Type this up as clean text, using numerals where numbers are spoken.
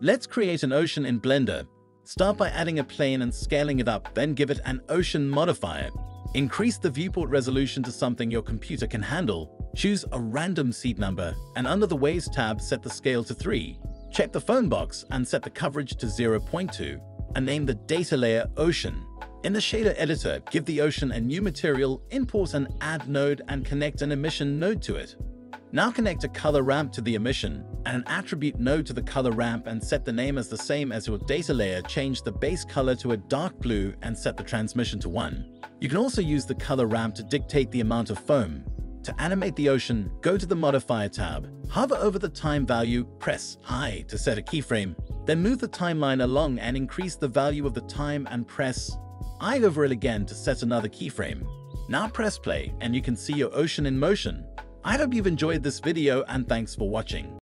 Let's create an ocean in Blender. Start by adding a plane and scaling it up, then give it an ocean modifier. Increase the viewport resolution to something your computer can handle. Choose a random seed number, and under the Waves tab, set the scale to 3. Check the phone box and set the coverage to 0.2, and name the data layer Ocean. In the shader editor, give the ocean a new material, import an add node, and connect an emission node to it. Now connect a color ramp to the emission and an attribute node to the color ramp and set the name as the same as your data layer. Change the base color to a dark blue and set the transmission to 1. You can also use the color ramp to dictate the amount of foam. To animate the ocean, go to the modifier tab, hover over the time value, press I to set a keyframe, then move the timeline along and increase the value of the time and press I over it again to set another keyframe. Now press play and you can see your ocean in motion. I hope you've enjoyed this video and thanks for watching.